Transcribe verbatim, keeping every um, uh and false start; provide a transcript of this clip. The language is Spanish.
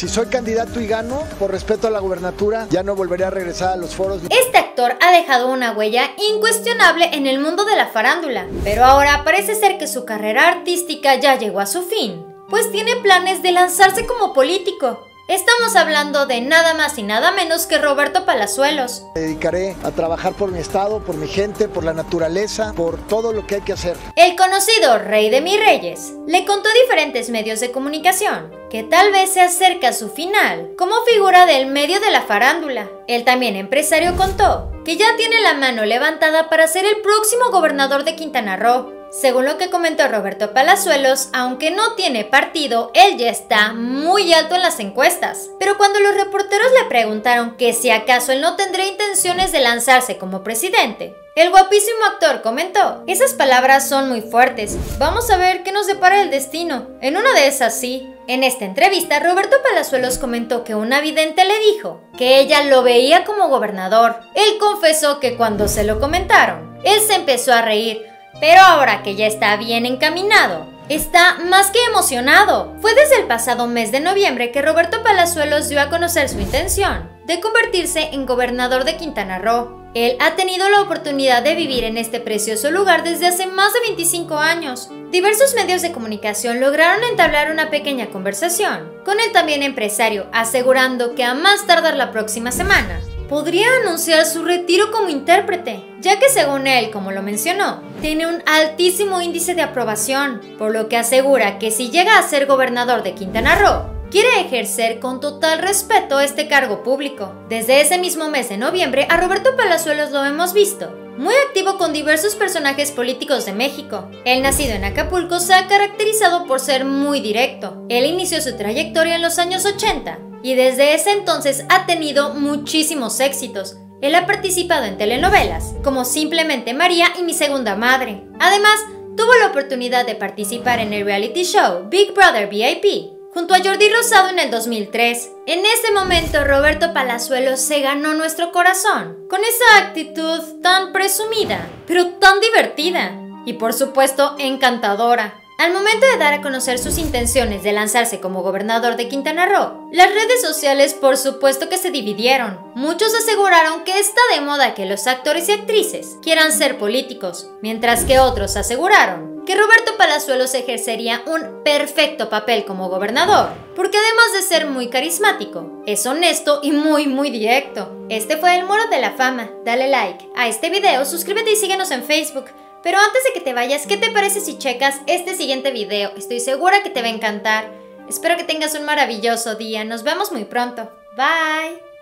Si soy candidato y gano, por respeto a la gubernatura, ya no volveré a regresar a los foros. Este actor ha dejado una huella incuestionable en el mundo de la farándula, pero ahora parece ser que su carrera artística ya llegó a su fin, pues tiene planes de lanzarse como político. Estamos hablando de nada más y nada menos que Roberto Palazuelos. Me dedicaré a trabajar por mi estado, por mi gente, por la naturaleza, por todo lo que hay que hacer. El conocido Rey de Mis Reyes le contó a diferentes medios de comunicación que tal vez se acerca a su final como figura del medio de la farándula. El también empresario contó que ya tiene la mano levantada para ser el próximo gobernador de Quintana Roo. Según lo que comentó Roberto Palazuelos, aunque no tiene partido, él ya está muy alto en las encuestas. Pero cuando los reporteros le preguntaron que si acaso él no tendría intenciones de lanzarse como presidente, el guapísimo actor comentó: "Esas palabras son muy fuertes, vamos a ver qué nos depara el destino, en una de esas sí". En esta entrevista, Roberto Palazuelos comentó que una vidente le dijo que ella lo veía como gobernador. Él confesó que cuando se lo comentaron, él se empezó a reír. Pero ahora que ya está bien encaminado, está más que emocionado. Fue desde el pasado mes de noviembre que Roberto Palazuelos dio a conocer su intención de convertirse en gobernador de Quintana Roo. Él ha tenido la oportunidad de vivir en este precioso lugar desde hace más de veinticinco años. Diversos medios de comunicación lograron entablar una pequeña conversación con el también empresario, asegurando que a más tardar la próxima semana podría anunciar su retiro como intérprete, ya que según él, como lo mencionó, tiene un altísimo índice de aprobación, por lo que asegura que si llega a ser gobernador de Quintana Roo, quiere ejercer con total respeto este cargo público. Desde ese mismo mes de noviembre, a Roberto Palazuelos lo hemos visto muy activo con diversos personajes políticos de México. El nacido en Acapulco se ha caracterizado por ser muy directo. Él inició su trayectoria en los años ochenta y desde ese entonces ha tenido muchísimos éxitos. Él ha participado en telenovelas como Simplemente María y Mi Segunda Madre. Además, tuvo la oportunidad de participar en el reality show Big Brother V I P junto a Jordi Rosado en el dos mil tres. En ese momento, Roberto Palazuelos se ganó nuestro corazón con esa actitud tan presumida, pero tan divertida y por supuesto encantadora. Al momento de dar a conocer sus intenciones de lanzarse como gobernador de Quintana Roo, las redes sociales por supuesto que se dividieron. Muchos aseguraron que está de moda que los actores y actrices quieran ser políticos, mientras que otros aseguraron que Roberto Palazuelos ejercería un perfecto papel como gobernador, porque además de ser muy carismático, es honesto y muy muy directo. Este fue El Muro de la Fama. Dale like a este video, suscríbete y síguenos en Facebook. Pero antes de que te vayas, ¿qué te parece si checas este siguiente video? Estoy segura que te va a encantar. Espero que tengas un maravilloso día. Nos vemos muy pronto. Bye.